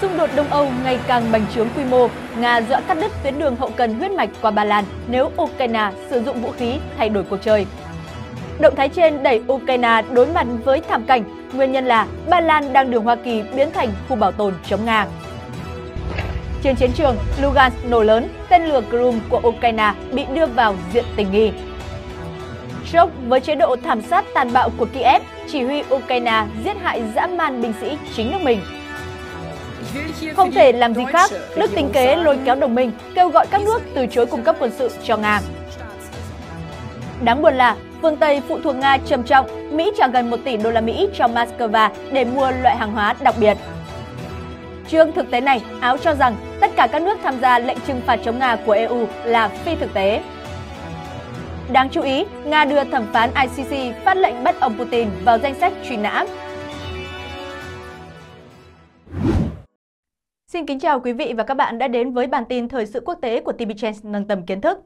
Xung đột Đông Âu ngày càng bành trướng quy mô, Nga dọa cắt đứt tuyến đường hậu cần huyết mạch qua Ba Lan nếu Ukraine sử dụng vũ khí thay đổi cuộc chơi. Động thái trên đẩy Ukraine đối mặt với thảm cảnh, nguyên nhân là Ba Lan đang đường Hoa Kỳ biến thành khu bảo tồn chống Nga. Trên chiến trường, Lugansk nổ lớn, tên lửa Grom của Ukraine bị đưa vào diện tình nghi. Sốc với chế độ thảm sát tàn bạo của Kiev, chỉ huy Ukraine giết hại dã man binh sĩ chính nước mình. Không thể làm gì khác, Đức tính kế lôi kéo đồng minh, kêu gọi các nước từ chối cung cấp quân sự cho Nga. Đáng buồn là, phương Tây phụ thuộc Nga trầm trọng, Mỹ trả gần 1 tỷ đô la Mỹ cho Moscow để mua loại hàng hóa đặc biệt. Trước thực tế này, Áo cho rằng tất cả các nước tham gia lệnh trừng phạt chống Nga của EU là phi thực tế. Đáng chú ý, Nga đưa thẩm phán ICC phát lệnh bắt ông Putin vào danh sách truy nã. Xin kính chào quý vị và các bạn đã đến với bản tin thời sự quốc tế của TB Trends nâng tầm kiến thức.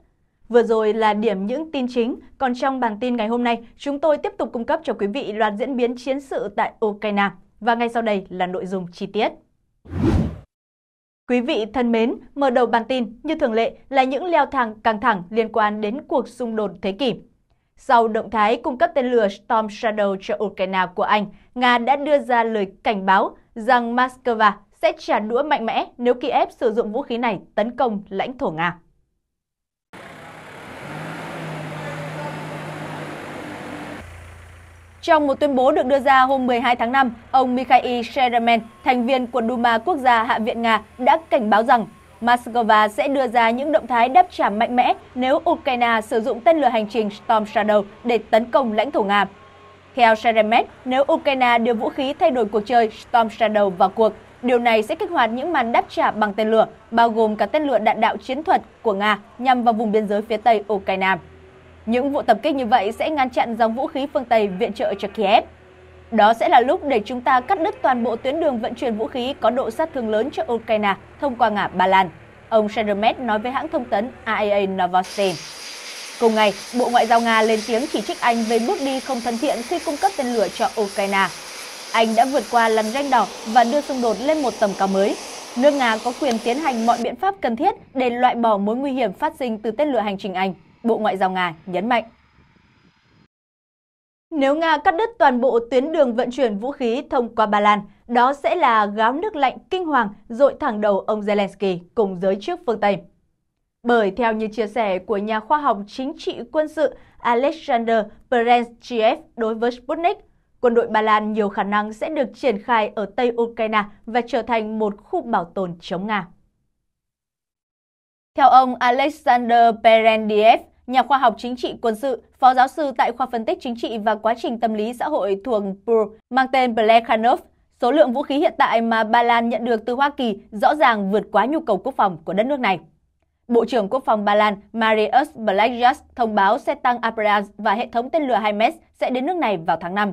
Vừa rồi là điểm những tin chính, còn trong bản tin ngày hôm nay, chúng tôi tiếp tục cung cấp cho quý vị loạt diễn biến chiến sự tại Ukraine. Và ngay sau đây là nội dung chi tiết. Quý vị thân mến, mở đầu bản tin như thường lệ là những leo thang căng thẳng liên quan đến cuộc xung đột thế kỷ. Sau động thái cung cấp tên lửa Storm Shadow cho Ukraine của Anh, Nga đã đưa ra lời cảnh báo rằng Moscow sẽ trả đũa mạnh mẽ nếu Kiev sử dụng vũ khí này tấn công lãnh thổ Nga. Trong một tuyên bố được đưa ra hôm 12 tháng 5, ông Mikhail Sheremet, thành viên của Duma Quốc gia Hạ viện Nga, đã cảnh báo rằng Moscow sẽ đưa ra những động thái đáp trả mạnh mẽ nếu Ukraine sử dụng tên lửa hành trình Storm Shadow để tấn công lãnh thổ Nga. Theo Sheremet, nếu Ukraine đưa vũ khí thay đổi cuộc chơi Storm Shadow vào cuộc, điều này sẽ kích hoạt những màn đáp trả bằng tên lửa, bao gồm cả tên lửa đạn đạo chiến thuật của Nga nhằm vào vùng biên giới phía Tây Ukraine. Những vụ tập kích như vậy sẽ ngăn chặn dòng vũ khí phương Tây viện trợ cho Kiev. Đó sẽ là lúc để chúng ta cắt đứt toàn bộ tuyến đường vận chuyển vũ khí có độ sát thương lớn cho Ukraine thông qua ngã Ba Lan, ông Sheremet nói với hãng thông tấn RIA Novosti. Cùng ngày, Bộ Ngoại giao Nga lên tiếng chỉ trích Anh về bước đi không thân thiện khi cung cấp tên lửa cho Ukraine. Anh đã vượt qua lằn ranh đỏ và đưa xung đột lên một tầm cao mới. Nước Nga có quyền tiến hành mọi biện pháp cần thiết để loại bỏ mối nguy hiểm phát sinh từ tên lửa hành trình Anh, Bộ Ngoại giao Nga nhấn mạnh. Nếu Nga cắt đứt toàn bộ tuyến đường vận chuyển vũ khí thông qua Ba Lan, đó sẽ là gáo nước lạnh kinh hoàng dội thẳng đầu ông Zelensky cùng giới chức phương Tây. Bởi theo như chia sẻ của nhà khoa học chính trị quân sự Alexander Bastrykin đối với Sputnik, quân đội Ba Lan nhiều khả năng sẽ được triển khai ở Tây Ukraine và trở thành một khu bảo tồn chống Nga. Theo ông Alexander Perendiev, nhà khoa học chính trị quân sự, phó giáo sư tại khoa phân tích chính trị và quá trình tâm lý xã hội thuộc PUR mang tên Blekhanov, số lượng vũ khí hiện tại mà Ba Lan nhận được từ Hoa Kỳ rõ ràng vượt quá nhu cầu quốc phòng của đất nước này. Bộ trưởng Quốc phòng Ba Lan Mariusz Błaszczak thông báo xe tăng Abrams và hệ thống tên lửa HIMARS sẽ đến nước này vào tháng 5.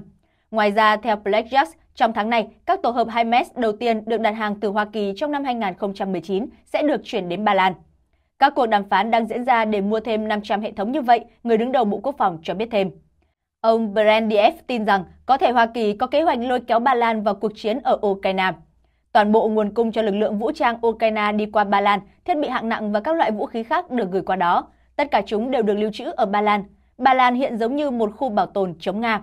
Ngoài ra, theo Błaszczak, trong tháng này, các tổ hợp HIMARS đầu tiên được đặt hàng từ Hoa Kỳ trong năm 2019 sẽ được chuyển đến Ba Lan. Các cuộc đàm phán đang diễn ra để mua thêm 500 hệ thống như vậy, người đứng đầu Bộ Quốc phòng cho biết thêm. Ông Brandiev tin rằng có thể Hoa Kỳ có kế hoạch lôi kéo Ba Lan vào cuộc chiến ở Ukraine. Toàn bộ nguồn cung cho lực lượng vũ trang Ukraine đi qua Ba Lan, thiết bị hạng nặng và các loại vũ khí khác được gửi qua đó. Tất cả chúng đều được lưu trữ ở Ba Lan. Ba Lan hiện giống như một khu bảo tồn chống Nga.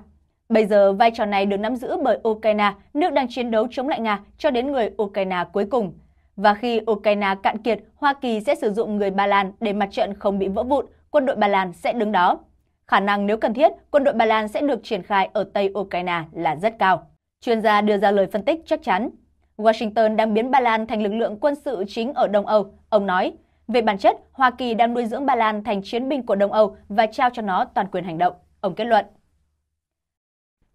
Bây giờ, vai trò này được nắm giữ bởi Ukraine, nước đang chiến đấu chống lại Nga cho đến người Ukraine cuối cùng. Và khi Ukraine cạn kiệt, Hoa Kỳ sẽ sử dụng người Ba Lan để mặt trận không bị vỡ vụn, quân đội Ba Lan sẽ đứng đó. Khả năng nếu cần thiết, quân đội Ba Lan sẽ được triển khai ở Tây Ukraine là rất cao. Chuyên gia đưa ra lời phân tích chắc chắn. Washington đang biến Ba Lan thành lực lượng quân sự chính ở Đông Âu, ông nói. Về bản chất, Hoa Kỳ đang nuôi dưỡng Ba Lan thành chiến binh của Đông Âu và trao cho nó toàn quyền hành động, ông kết luận.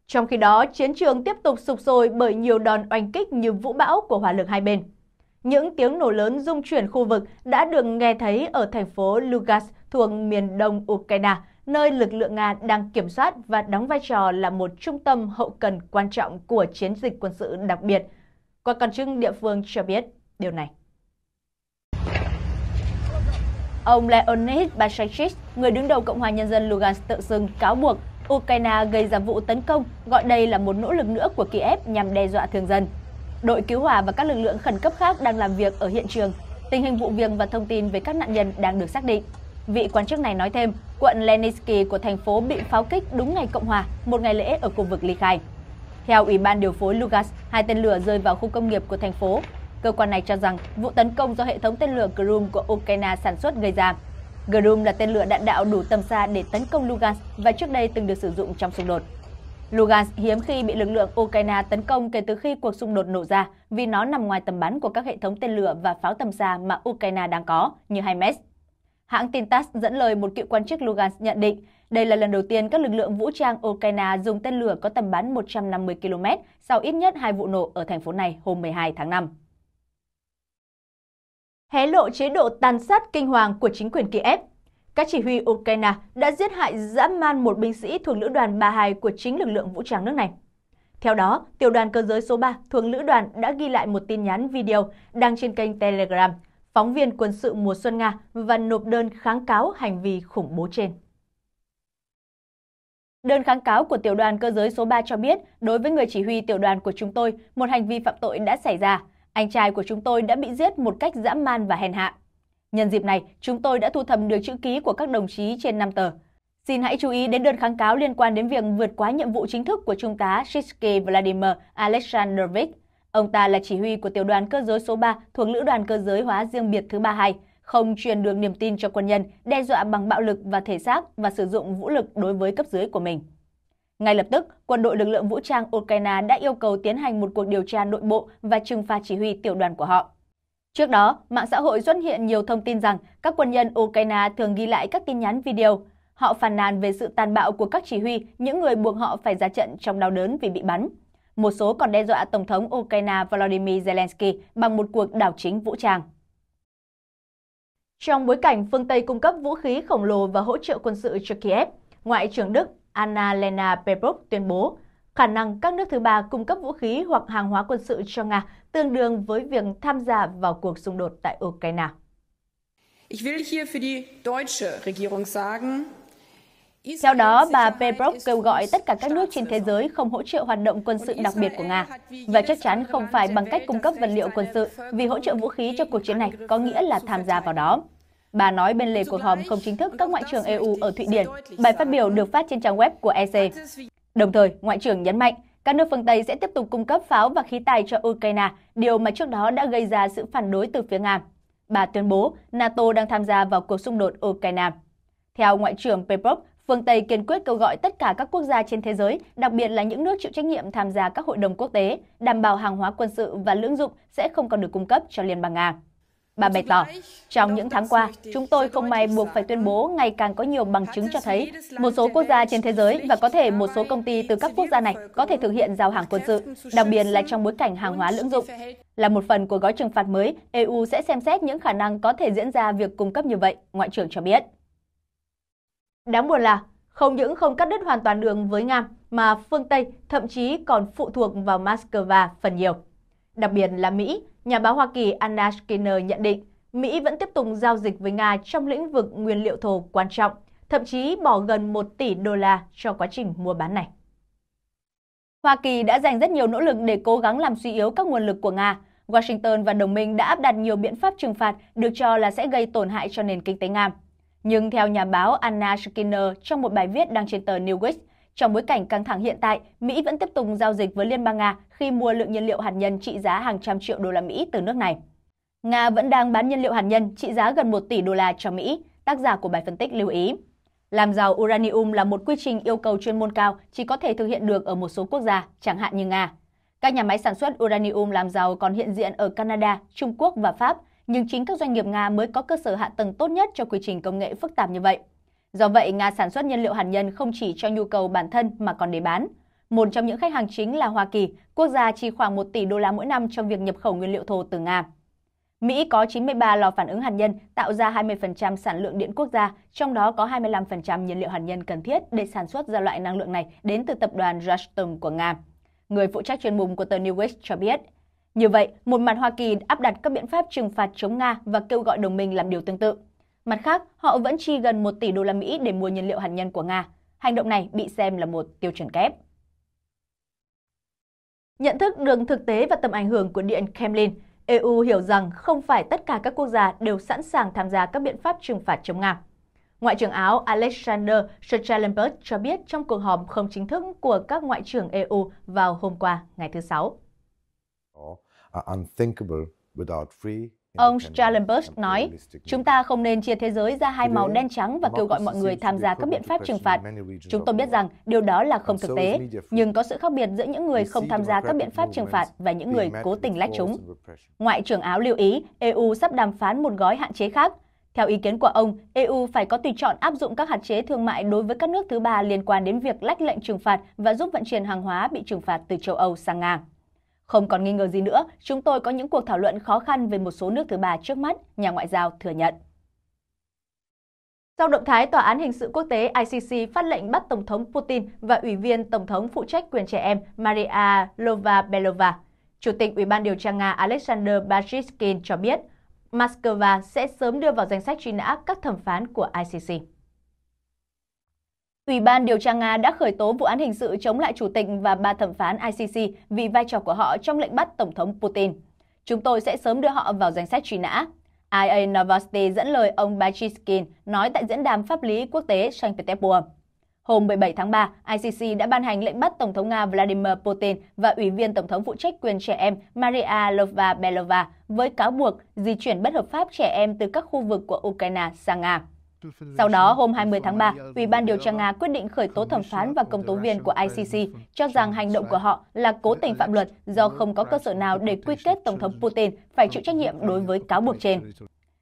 Trong khi đó, chiến trường tiếp tục sục sôi bởi nhiều đòn oanh kích như vũ bão của hỏa lực hai bên. Những tiếng nổ lớn rung chuyển khu vực đã được nghe thấy ở thành phố Lugansk thuộc miền đông Ukraine, nơi lực lượng Nga đang kiểm soát và đóng vai trò là một trung tâm hậu cần quan trọng của chiến dịch quân sự đặc biệt. Các quan chức địa phương cho biết điều này. Ông Leonid Batsanov, người đứng đầu Cộng hòa Nhân dân Lugansk tự xưng cáo buộc Ukraine gây ra vụ tấn công, gọi đây là một nỗ lực nữa của Kiev nhằm đe dọa thường dân. đội cứu hỏa và các lực lượng khẩn cấp khác đang làm việc ở hiện trường. Tình hình vụ việc và thông tin về các nạn nhân đang được xác định. Vị quan chức này nói thêm, quận Leninsky của thành phố bị pháo kích đúng ngày Cộng hòa, một ngày lễ ở khu vực ly khai. Theo Ủy ban điều phối Lugansk, hai tên lửa rơi vào khu công nghiệp của thành phố. Cơ quan này cho rằng vụ tấn công do hệ thống tên lửa Grom của Ukraine sản xuất gây ra. Grom là tên lửa đạn đạo đủ tầm xa để tấn công Lugansk và trước đây từng được sử dụng trong xung đột. Lugansk hiếm khi bị lực lượng Ukraine tấn công kể từ khi cuộc xung đột nổ ra vì nó nằm ngoài tầm bắn của các hệ thống tên lửa và pháo tầm xa mà Ukraine đang có, như HIMARS. Hãng tin TASS dẫn lời một cựu quan chức Lugansk nhận định, đây là lần đầu tiên các lực lượng vũ trang Ukraine dùng tên lửa có tầm bắn 150 km sau ít nhất 2 vụ nổ ở thành phố này hôm 12 tháng 5. Hé lộ chế độ tàn sát kinh hoàng của chính quyền Kiev. Các chỉ huy Ukraine đã giết hại dã man một binh sĩ thuộc lữ đoàn 32 của chính lực lượng vũ trang nước này. Theo đó, tiểu đoàn cơ giới số 3 thuộc lữ đoàn đã ghi lại một tin nhắn video đăng trên kênh Telegram, phóng viên quân sự mùa xuân Nga và nộp đơn kháng cáo hành vi khủng bố trên. Đơn kháng cáo của tiểu đoàn cơ giới số 3 cho biết, đối với người chỉ huy tiểu đoàn của chúng tôi, một hành vi phạm tội đã xảy ra. Anh trai của chúng tôi đã bị giết một cách dã man và hèn hạ. Nhân dịp này, chúng tôi đã thu thập được chữ ký của các đồng chí trên 5 tờ. Xin hãy chú ý đến đơn kháng cáo liên quan đến việc vượt quá nhiệm vụ chính thức của Trung tá Shishky Vladimir Alexandrovich. Ông ta là chỉ huy của tiểu đoàn cơ giới số 3 thuộc Lữ đoàn Cơ giới hóa riêng biệt thứ 32, không truyền được niềm tin cho quân nhân, đe dọa bằng bạo lực và thể xác và sử dụng vũ lực đối với cấp dưới của mình. Ngay lập tức, quân đội lực lượng vũ trang Ukraine đã yêu cầu tiến hành một cuộc điều tra nội bộ và trừng phạt chỉ huy tiểu đoàn của họ. Trước đó, mạng xã hội xuất hiện nhiều thông tin rằng các quân nhân Ukraine thường ghi lại các tin nhắn video. Họ phàn nàn về sự tàn bạo của các chỉ huy, những người buộc họ phải ra trận trong đau đớn vì bị bắn. Một số còn đe dọa Tổng thống Ukraine Volodymyr Zelensky bằng một cuộc đảo chính vũ trang. Trong bối cảnh phương Tây cung cấp vũ khí khổng lồ và hỗ trợ quân sự cho Kiev, Ngoại trưởng Đức Anna Lena Paeper tuyên bố khả năng các nước thứ ba cung cấp vũ khí hoặc hàng hóa quân sự cho Nga tương đương với việc tham gia vào cuộc xung đột tại Ukraine. Theo đó, bà Paeper kêu gọi tất cả các nước trên thế giới không hỗ trợ hoạt động quân sự đặc biệt của Nga, và chắc chắn không phải bằng cách cung cấp vật liệu quân sự, vì hỗ trợ vũ khí cho cuộc chiến này có nghĩa là tham gia vào đó. Bà nói bên lề cuộc họp không chính thức các ngoại trưởng EU ở Thụy Điển, bài phát biểu được phát trên trang web của EC. Đồng thời, Ngoại trưởng nhấn mạnh các nước phương Tây sẽ tiếp tục cung cấp pháo và khí tài cho Ukraine, điều mà trước đó đã gây ra sự phản đối từ phía Nga. Bà tuyên bố NATO đang tham gia vào cuộc xung đột Ukraine. Theo Ngoại trưởng Paeper, phương Tây kiên quyết kêu gọi tất cả các quốc gia trên thế giới, đặc biệt là những nước chịu trách nhiệm tham gia các hội đồng quốc tế, đảm bảo hàng hóa quân sự và lưỡng dụng sẽ không còn được cung cấp cho Liên bang Nga. Bà bày tỏ, trong những tháng qua, chúng tôi không may buộc phải tuyên bố ngày càng có nhiều bằng chứng cho thấy một số quốc gia trên thế giới và có thể một số công ty từ các quốc gia này có thể thực hiện giao hàng quân sự, đặc biệt là trong bối cảnh hàng hóa lưỡng dụng. Là một phần của gói trừng phạt mới, EU sẽ xem xét những khả năng có thể diễn ra việc cung cấp như vậy, Ngoại trưởng cho biết. Đáng buồn là, không những không cắt đứt hoàn toàn đường với Nga, mà phương Tây thậm chí còn phụ thuộc vào Moscow phần nhiều. Đặc biệt là Mỹ, nhà báo Hoa Kỳ Anna Skinner nhận định Mỹ vẫn tiếp tục giao dịch với Nga trong lĩnh vực nguyên liệu thô quan trọng, thậm chí bỏ gần 1 tỷ đô la cho quá trình mua bán này. Hoa Kỳ đã dành rất nhiều nỗ lực để cố gắng làm suy yếu các nguồn lực của Nga. Washington và đồng minh đã áp đặt nhiều biện pháp trừng phạt được cho là sẽ gây tổn hại cho nền kinh tế Nga. Nhưng theo nhà báo Anna Skinner trong một bài viết đăng trên tờ Newsweek, trong bối cảnh căng thẳng hiện tại, Mỹ vẫn tiếp tục giao dịch với Liên bang Nga khi mua lượng nhiên liệu hạt nhân trị giá hàng trăm triệu đô la Mỹ từ nước này. Nga vẫn đang bán nhiên liệu hạt nhân trị giá gần 1 tỷ đô la cho Mỹ, tác giả của bài phân tích lưu ý. Làm giàu uranium là một quy trình yêu cầu chuyên môn cao, chỉ có thể thực hiện được ở một số quốc gia, chẳng hạn như Nga. Các nhà máy sản xuất uranium làm giàu còn hiện diện ở Canada, Trung Quốc và Pháp, nhưng chính các doanh nghiệp Nga mới có cơ sở hạ tầng tốt nhất cho quy trình công nghệ phức tạp như vậy. Do vậy, Nga sản xuất nhiên liệu hạt nhân không chỉ cho nhu cầu bản thân mà còn để bán. Một trong những khách hàng chính là Hoa Kỳ, quốc gia chi khoảng 1 tỷ đô la mỗi năm trong việc nhập khẩu nguyên liệu thô từ Nga. Mỹ có 93 lò phản ứng hạt nhân tạo ra 20% sản lượng điện quốc gia, trong đó có 25% nhiên liệu hạt nhân cần thiết để sản xuất ra loại năng lượng này đến từ tập đoàn Rostom của Nga. Người phụ trách chuyên môn của tờ Newsweek cho biết, như vậy, một mặt Hoa Kỳ áp đặt các biện pháp trừng phạt chống Nga và kêu gọi đồng minh làm điều tương tự. Mặt khác, họ vẫn chi gần 1 tỷ đô la Mỹ để mua nhiên liệu hạt nhân của Nga. Hành động này bị xem là một tiêu chuẩn kép. Nhận thức được thực tế và tầm ảnh hưởng của Điện Kremlin, EU hiểu rằng không phải tất cả các quốc gia đều sẵn sàng tham gia các biện pháp trừng phạt chống Nga. Ngoại trưởng Áo Alexander Schallenberg cho biết trong cuộc họp không chính thức của các ngoại trưởng EU vào hôm qua, ngày thứ Sáu. Ông Schallenberg nói, chúng ta không nên chia thế giới ra hai màu đen trắng và kêu gọi mọi người tham gia các biện pháp trừng phạt. Chúng tôi biết rằng điều đó là không thực tế, nhưng có sự khác biệt giữa những người không tham gia các biện pháp trừng phạt và những người cố tình lách chúng. Ngoại trưởng Áo lưu ý, EU sắp đàm phán một gói hạn chế khác. Theo ý kiến của ông, EU phải có tùy chọn áp dụng các hạn chế thương mại đối với các nước thứ ba liên quan đến việc lách lệnh trừng phạt và giúp vận chuyển hàng hóa bị trừng phạt từ châu Âu sang Nga. Không còn nghi ngờ gì nữa, chúng tôi có những cuộc thảo luận khó khăn về một số nước thứ ba trước mắt, nhà ngoại giao thừa nhận. Sau động thái Tòa án Hình sự Quốc tế ICC phát lệnh bắt Tổng thống Putin và Ủy viên Tổng thống phụ trách quyền trẻ em Maria Lvova-Belova, Chủ tịch Ủy ban điều tra Nga Alexander Bastrykin cho biết, Moscow sẽ sớm đưa vào danh sách truy nã các thẩm phán của ICC. Ủy ban điều tra Nga đã khởi tố vụ án hình sự chống lại chủ tịch và 3 thẩm phán ICC vì vai trò của họ trong lệnh bắt Tổng thống Putin. Chúng tôi sẽ sớm đưa họ vào danh sách truy nã. IA Novosti dẫn lời ông Bastrykin nói tại Diễn đàn Pháp lý Quốc tế Saint Petersburg. Hôm 17 tháng 3, ICC đã ban hành lệnh bắt Tổng thống Nga Vladimir Putin và Ủy viên Tổng thống phụ trách quyền trẻ em Maria Lvova-Belova với cáo buộc di chuyển bất hợp pháp trẻ em từ các khu vực của Ukraine sang Nga. Sau đó, hôm 20 tháng 3, Ủy ban điều tra Nga quyết định khởi tố thẩm phán và công tố viên của ICC, cho rằng hành động của họ là cố tình phạm luật do không có cơ sở nào để quy kết Tổng thống Putin phải chịu trách nhiệm đối với cáo buộc trên.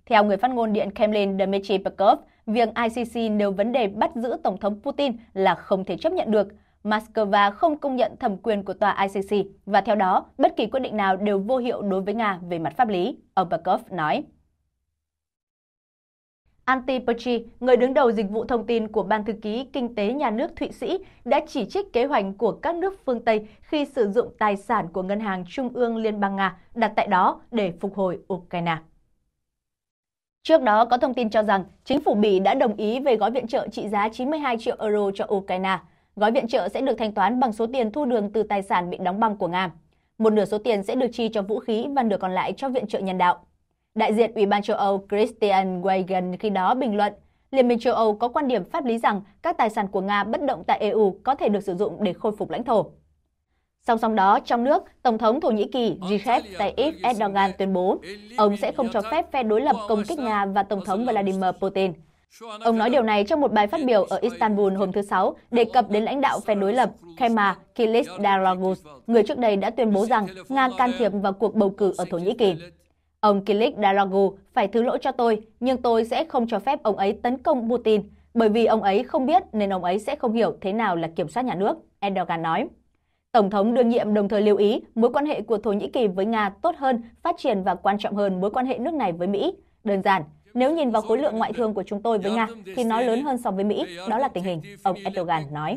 Theo người phát ngôn Điện Kremlin Dmitry Peskov, việc ICC nêu vấn đề bắt giữ Tổng thống Putin là không thể chấp nhận được. Moscow không công nhận thẩm quyền của tòa ICC và theo đó, bất kỳ quyết định nào đều vô hiệu đối với Nga về mặt pháp lý, ông Peskov nói. Antti Purci, người đứng đầu dịch vụ thông tin của Ban Thư ký Kinh tế Nhà nước Thụy Sĩ, đã chỉ trích kế hoạch của các nước phương Tây khi sử dụng tài sản của Ngân hàng Trung ương Liên bang Nga đặt tại đó để phục hồi Ukraine. Trước đó, có thông tin cho rằng chính phủ Bỉ đã đồng ý về gói viện trợ trị giá 92 triệu euro cho Ukraine. Gói viện trợ sẽ được thanh toán bằng số tiền thu được từ tài sản bị đóng băng của Nga. Một nửa số tiền sẽ được chi cho vũ khí và nửa còn lại cho viện trợ nhân đạo. Đại diện Ủy ban châu Âu Christian Wagen khi đó bình luận, Liên minh châu Âu có quan điểm pháp lý rằng các tài sản của Nga bất động tại EU có thể được sử dụng để khôi phục lãnh thổ. Song song đó, trong nước, Tổng thống Thổ Nhĩ Kỳ Recep Tayyip Erdogan tuyên bố ông sẽ không cho phép phe đối lập công kích Nga và Tổng thống Vladimir Putin. Ông nói điều này trong một bài phát biểu ở Istanbul hôm thứ Sáu, đề cập đến lãnh đạo phe đối lập Kemal Kılıçdaroğlu, người trước đây đã tuyên bố rằng Nga can thiệp vào cuộc bầu cử ở Thổ Nhĩ Kỳ. Ông Kılıçdaroğlu phải thứ lỗi cho tôi, nhưng tôi sẽ không cho phép ông ấy tấn công Putin, bởi vì ông ấy không biết nên ông ấy sẽ không hiểu thế nào là kiểm soát nhà nước, Erdogan nói. Tổng thống đương nhiệm đồng thời lưu ý mối quan hệ của Thổ Nhĩ Kỳ với Nga tốt hơn, phát triển và quan trọng hơn mối quan hệ nước này với Mỹ. Đơn giản, nếu nhìn vào khối lượng ngoại thương của chúng tôi với Nga thì nó lớn hơn so với Mỹ, đó là tình hình, ông Erdogan nói.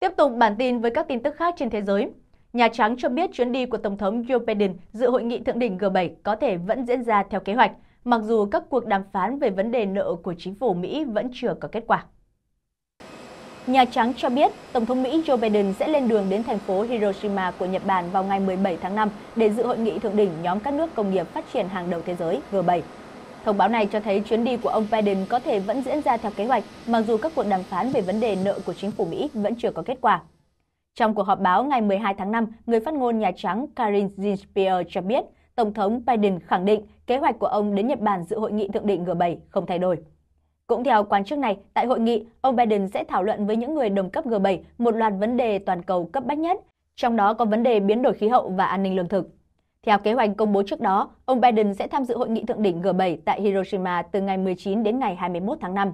Tiếp tục bản tin với các tin tức khác trên thế giới. Nhà Trắng cho biết chuyến đi của Tổng thống Joe Biden dự hội nghị thượng đỉnh G7 có thể vẫn diễn ra theo kế hoạch, mặc dù các cuộc đàm phán về vấn đề nợ của chính phủ Mỹ vẫn chưa có kết quả. Nhà Trắng cho biết Tổng thống Mỹ Joe Biden sẽ lên đường đến thành phố Hiroshima của Nhật Bản vào ngày 17 tháng 5 để dự hội nghị thượng đỉnh nhóm các nước công nghiệp phát triển hàng đầu thế giới G7. Thông báo này cho thấy chuyến đi của ông Biden có thể vẫn diễn ra theo kế hoạch, mặc dù các cuộc đàm phán về vấn đề nợ của chính phủ Mỹ vẫn chưa có kết quả. Trong cuộc họp báo ngày 12 tháng 5, người phát ngôn Nhà Trắng Karine Jean-Pierre cho biết Tổng thống Biden khẳng định kế hoạch của ông đến Nhật Bản dự hội nghị thượng đỉnh G7 không thay đổi. Cũng theo quan chức này, tại hội nghị, ông Biden sẽ thảo luận với những người đồng cấp G7 một loạt vấn đề toàn cầu cấp bách nhất, trong đó có vấn đề biến đổi khí hậu và an ninh lương thực. Theo kế hoạch công bố trước đó, ông Biden sẽ tham dự hội nghị thượng đỉnh G7 tại Hiroshima từ ngày 19 đến ngày 21 tháng 5.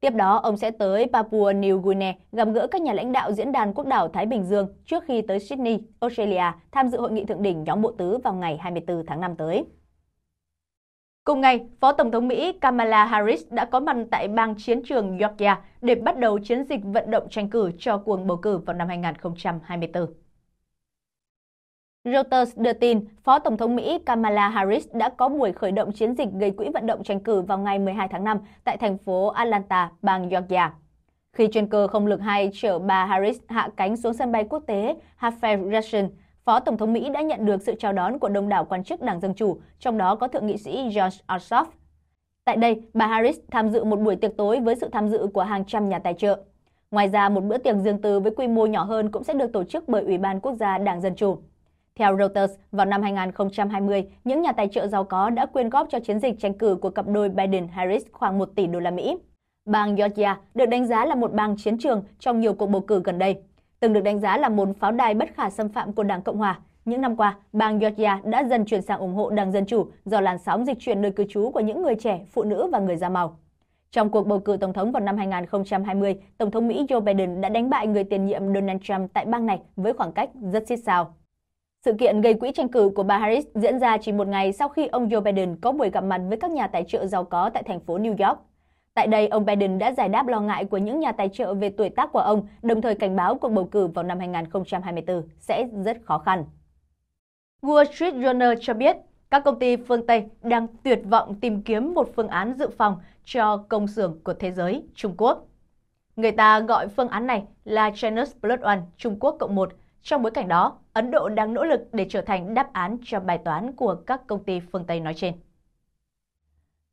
Tiếp đó, ông sẽ tới Papua New Guinea gặp gỡ các nhà lãnh đạo Diễn đàn Quốc đảo Thái Bình Dương trước khi tới Sydney, Australia tham dự hội nghị thượng đỉnh nhóm bộ tứ vào ngày 24 tháng 5 tới. Cùng ngày, Phó Tổng thống Mỹ Kamala Harris đã có mặt tại bang chiến trường Georgia để bắt đầu chiến dịch vận động tranh cử cho cuộc bầu cử vào năm 2024. Reuters đưa tin, Phó Tổng thống Mỹ Kamala Harris đã có buổi khởi động chiến dịch gây quỹ vận động tranh cử vào ngày 12 tháng 5 tại thành phố Atlanta, bang Georgia. khi chuyên cơ không lực 2 chở bà Harris hạ cánh xuống sân bay quốc tế Harford Russian. Phó Tổng thống Mỹ đã nhận được sự chào đón của đông đảo quan chức Đảng Dân Chủ, trong đó có Thượng nghị sĩ George Ossoff. Tại đây, bà Harris tham dự một buổi tiệc tối với sự tham dự của hàng trăm nhà tài trợ. Ngoài ra, một bữa tiệc riêng tư với quy mô nhỏ hơn cũng sẽ được tổ chức bởi Ủy ban Quốc gia Đảng Dân Chủ. Theo Reuters, vào năm 2020, những nhà tài trợ giàu có đã quyên góp cho chiến dịch tranh cử của cặp đôi Biden-Harris khoảng 1 tỷ đô la Mỹ. Bang Georgia được đánh giá là một bang chiến trường trong nhiều cuộc bầu cử gần đây. Từng được đánh giá là một pháo đài bất khả xâm phạm của Đảng Cộng hòa, những năm qua, bang Georgia đã dần chuyển sang ủng hộ Đảng Dân Chủ do làn sóng dịch chuyển nơi cư trú của những người trẻ, phụ nữ và người da màu. Trong cuộc bầu cử tổng thống vào năm 2020, Tổng thống Mỹ Joe Biden đã đánh bại người tiền nhiệm Donald Trump tại bang này với khoảng cách rất xít sao. Sự kiện gây quỹ tranh cử của bà Harris diễn ra chỉ một ngày sau khi ông Joe Biden có buổi gặp mặt với các nhà tài trợ giàu có tại thành phố New York. Tại đây, ông Biden đã giải đáp lo ngại của những nhà tài trợ về tuổi tác của ông, đồng thời cảnh báo cuộc bầu cử vào năm 2024 sẽ rất khó khăn. Wall Street Journal cho biết, các công ty phương Tây đang tuyệt vọng tìm kiếm một phương án dự phòng cho công xưởng của thế giới, Trung Quốc. Người ta gọi phương án này là China's Plus One, Trung Quốc cộng 1. Trong bối cảnh đó, Ấn Độ đang nỗ lực để trở thành đáp án cho bài toán của các công ty phương Tây nói trên.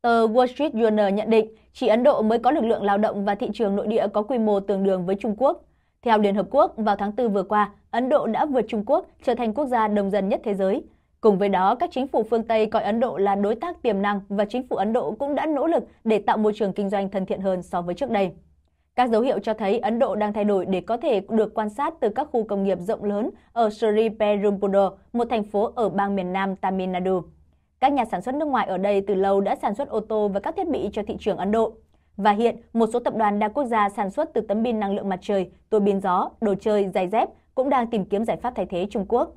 Tờ Wall Street Journal nhận định, chỉ Ấn Độ mới có lực lượng lao động và thị trường nội địa có quy mô tương đương với Trung Quốc. Theo Liên Hợp Quốc, vào tháng 4 vừa qua, Ấn Độ đã vượt Trung Quốc trở thành quốc gia đông dân nhất thế giới. Cùng với đó, các chính phủ phương Tây coi Ấn Độ là đối tác tiềm năng và chính phủ Ấn Độ cũng đã nỗ lực để tạo môi trường kinh doanh thân thiện hơn so với trước đây. Các dấu hiệu cho thấy Ấn Độ đang thay đổi để có thể được quan sát từ các khu công nghiệp rộng lớn ở Sriperumbudur, một thành phố ở bang miền Nam Tamil Nadu. Các nhà sản xuất nước ngoài ở đây từ lâu đã sản xuất ô tô và các thiết bị cho thị trường Ấn Độ. Và hiện, một số tập đoàn đa quốc gia sản xuất từ tấm pin năng lượng mặt trời, tua bin gió, đồ chơi, giày dép cũng đang tìm kiếm giải pháp thay thế Trung Quốc.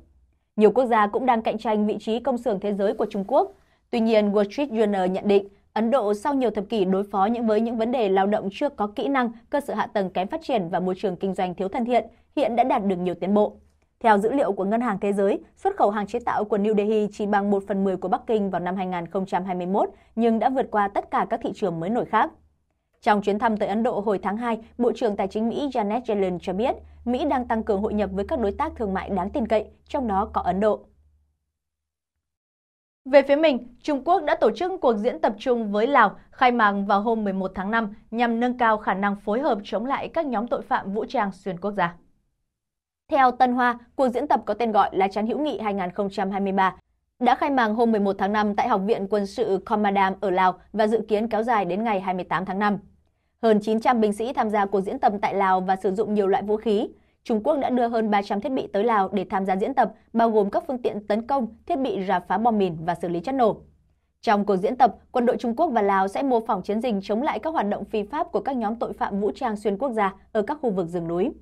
Nhiều quốc gia cũng đang cạnh tranh vị trí công xưởng thế giới của Trung Quốc. Tuy nhiên, Wall Street Journal nhận định, Ấn Độ sau nhiều thập kỷ đối phó với những vấn đề lao động chưa có kỹ năng, cơ sở hạ tầng kém phát triển và môi trường kinh doanh thiếu thân thiện, hiện đã đạt được nhiều tiến bộ. Theo dữ liệu của Ngân hàng Thế giới, xuất khẩu hàng chế tạo của New Delhi chỉ bằng 1/10 của Bắc Kinh vào năm 2021, nhưng đã vượt qua tất cả các thị trường mới nổi khác. Trong chuyến thăm tới Ấn Độ hồi tháng 2, Bộ trưởng Tài chính Mỹ Janet Yellen cho biết Mỹ đang tăng cường hội nhập với các đối tác thương mại đáng tin cậy, trong đó có Ấn Độ. Về phía mình, Trung Quốc đã tổ chức cuộc diễn tập chung với Lào khai mạc vào hôm 11 tháng 5 nhằm nâng cao khả năng phối hợp chống lại các nhóm tội phạm vũ trang xuyên quốc gia. Theo Tân Hoa, cuộc diễn tập có tên gọi Lá Chắn Hữu Nghị 2023 đã khai mạc hôm 11 tháng 5 tại Học viện Quân sự Komadam ở Lào và dự kiến kéo dài đến ngày 28 tháng 5. Hơn 900 binh sĩ tham gia cuộc diễn tập tại Lào và sử dụng nhiều loại vũ khí. Trung Quốc đã đưa hơn 300 thiết bị tới Lào để tham gia diễn tập, bao gồm các phương tiện tấn công, thiết bị rà phá bom mìn và xử lý chất nổ. Trong cuộc diễn tập, quân đội Trung Quốc và Lào sẽ mô phỏng chiến dịch chống lại các hoạt động phi pháp của các nhóm tội phạm vũ trang xuyên quốc gia ở các khu vực rừng núi.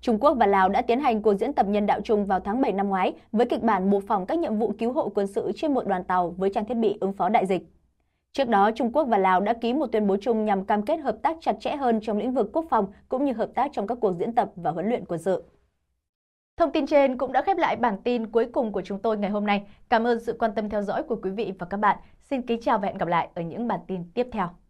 Trung Quốc và Lào đã tiến hành cuộc diễn tập nhân đạo chung vào tháng 7 năm ngoái với kịch bản mô phỏng các nhiệm vụ cứu hộ quân sự trên một đoàn tàu với trang thiết bị ứng phó đại dịch. Trước đó, Trung Quốc và Lào đã ký một tuyên bố chung nhằm cam kết hợp tác chặt chẽ hơn trong lĩnh vực quốc phòng cũng như hợp tác trong các cuộc diễn tập và huấn luyện quân sự. Thông tin trên cũng đã khép lại bản tin cuối cùng của chúng tôi ngày hôm nay. Cảm ơn sự quan tâm theo dõi của quý vị và các bạn. Xin kính chào và hẹn gặp lại ở những bản tin tiếp theo.